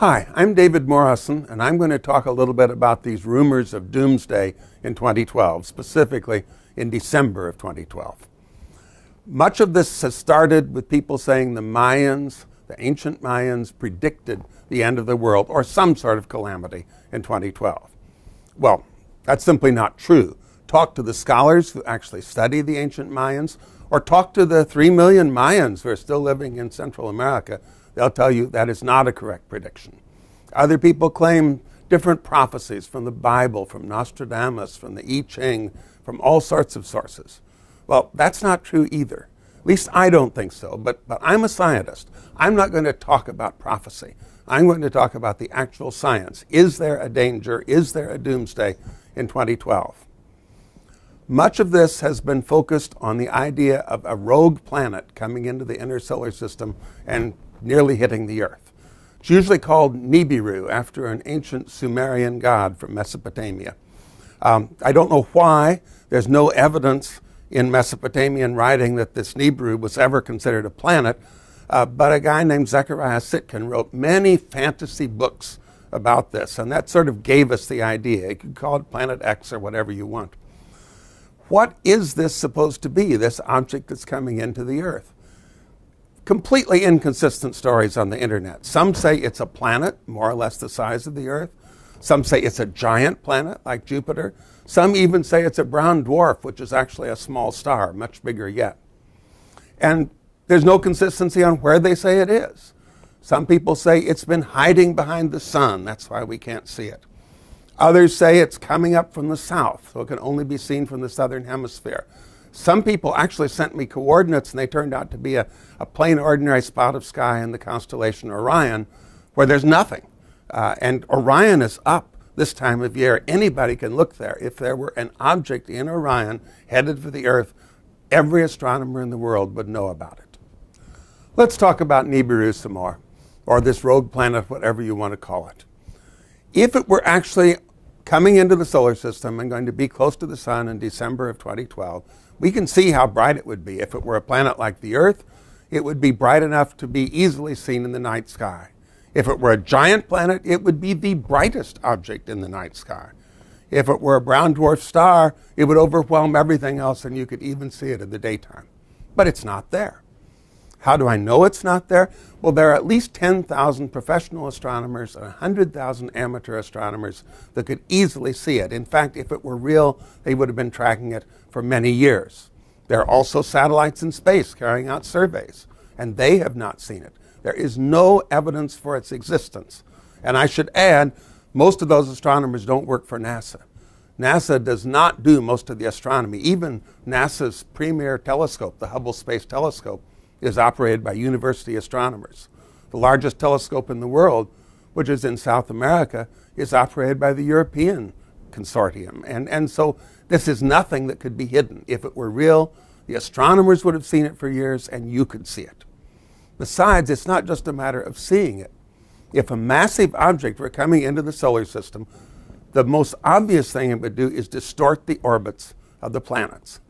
Hi, I'm David Morrison, and I'm going to talk a little bit about these rumors of doomsday in 2012, specifically in December of 2012. Much of this has started with people saying the Mayans, the ancient Mayans, predicted the end of the world or some sort of calamity in 2012. Well, that's simply not true. Talk to the scholars who actually study the ancient Mayans, or talk to the 3 million Mayans who are still living in Central America. They'll tell you that is not a correct prediction. Other people claim different prophecies from the Bible, from Nostradamus, from the I Ching, from all sorts of sources. Well, that's not true either. At least I don't think so, but I'm a scientist. I'm not going to talk about prophecy. I'm going to talk about the actual science. Is there a danger? Is there a doomsday in 2012? Much of this has been focused on the idea of a rogue planet coming into the inner solar system and nearly hitting the Earth. It's usually called Nibiru, after an ancient Sumerian god from Mesopotamia. I don't know why. There's no evidence in Mesopotamian writing that this Nibiru was ever considered a planet, but a guy named Zecharia Sitchin wrote many fantasy books about this, and that sort of gave us the idea. You could call it Planet X or whatever you want. What is this supposed to be, this object that's coming into the Earth? Completely inconsistent stories on the internet. Some say it's a planet, more or less the size of the Earth. Some say it's a giant planet, like Jupiter. Some even say it's a brown dwarf, which is actually a small star, much bigger yet. And there's no consistency on where they say it is. Some people say it's been hiding behind the sun, that's why we can't see it. Others say it's coming up from the south, so it can only be seen from the southern hemisphere. Some people actually sent me coordinates, and they turned out to be a plain, ordinary spot of sky in the constellation Orion, where there's nothing. And Orion is up this time of year. Anybody can look there. If there were an object in Orion headed for the Earth, every astronomer in the world would know about it. Let's talk about Nibiru some more, or this rogue planet, whatever you want to call it. If it were actually coming into the solar system and going to be close to the sun in December of 2012, we can see how bright it would be. If it were a planet like the Earth, it would be bright enough to be easily seen in the night sky. If it were a giant planet, it would be the brightest object in the night sky. If it were a brown dwarf star, it would overwhelm everything else, and you could even see it in the daytime. But it's not there. How do I know it's not there? Well, there are at least 10,000 professional astronomers and 100,000 amateur astronomers that could easily see it. In fact, if it were real, they would have been tracking it for many years. There are also satellites in space carrying out surveys, and they have not seen it. There is no evidence for its existence. And I should add, most of those astronomers don't work for NASA. NASA does not do most of the astronomy. Even NASA's premier telescope, the Hubble Space Telescope, is operated by university astronomers. The largest telescope in the world, which is in South America, is operated by the European consortium. And so this is nothing that could be hidden. If it were real, the astronomers would have seen it for years, and you could see it. Besides, it's not just a matter of seeing it. If a massive object were coming into the solar system, the most obvious thing it would do is distort the orbits of the planets.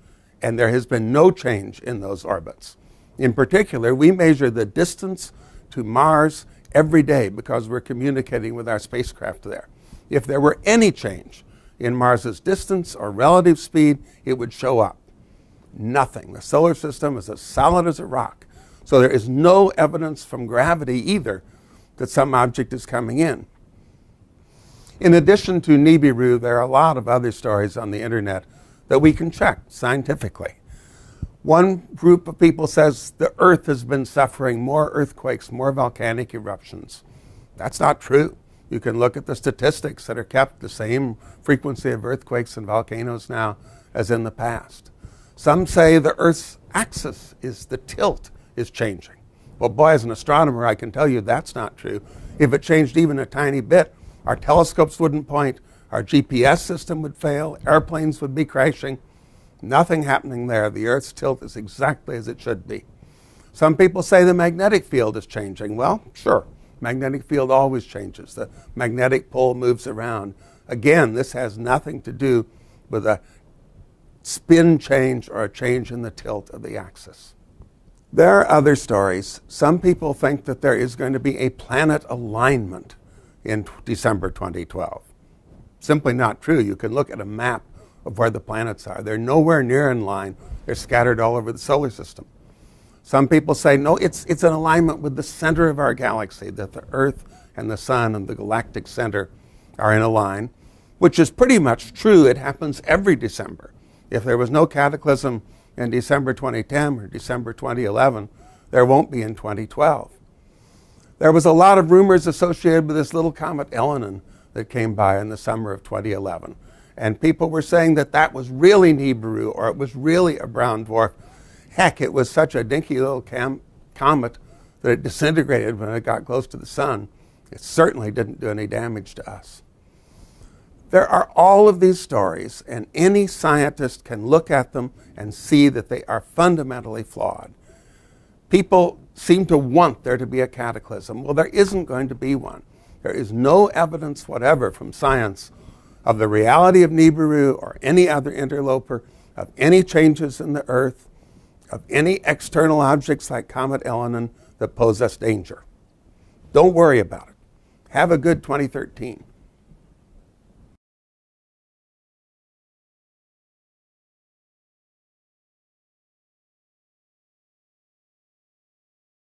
And there has been no change in those orbits. In particular, we measure the distance to Mars every day because we're communicating with our spacecraft there. If there were any change in Mars's distance or relative speed, it would show up. Nothing. The solar system is as solid as a rock. So there is no evidence from gravity either that some object is coming in. In addition to Nibiru, there are a lot of other stories on the internet that we can check scientifically. One group of people says the Earth has been suffering more earthquakes, more volcanic eruptions. That's not true. You can look at the statistics that are kept, the same frequency of earthquakes and volcanoes now as in the past. Some say the Earth's axis, is the tilt, is changing. Well, boy, as an astronomer, I can tell you that's not true. If it changed even a tiny bit, our telescopes wouldn't point, our GPS system would fail, airplanes would be crashing. Nothing happening there. The Earth's tilt is exactly as it should be. Some people say the magnetic field is changing. Well, sure, magnetic field always changes. The magnetic pole moves around. Again, this has nothing to do with a spin change or a change in the tilt of the axis. There are other stories. Some people think that there is going to be a planet alignment in December 2012. Simply not true. You can look at a map of where the planets are. They're nowhere near in line. They're scattered all over the solar system. Some people say, no, it's an alignment with the center of our galaxy, that the Earth and the Sun and the galactic center are in a line, which is pretty much true. It happens every December. If there was no cataclysm in December 2010 or December 2011, there won't be in 2012. There was a lot of rumors associated with this little comet Elenin that came by in the summer of 2011. And people were saying that that was really Nibiru, or it was really a brown dwarf. Heck, it was such a dinky little comet that it disintegrated when it got close to the sun. It certainly didn't do any damage to us. There are all of these stories, and any scientist can look at them and see that they are fundamentally flawed. People seem to want there to be a cataclysm. Well, there isn't going to be one. There is no evidence whatever from science of the reality of Nibiru or any other interloper, of any changes in the Earth, of any external objects like Comet Elenin that pose us danger. Don't worry about it. Have a good 2013.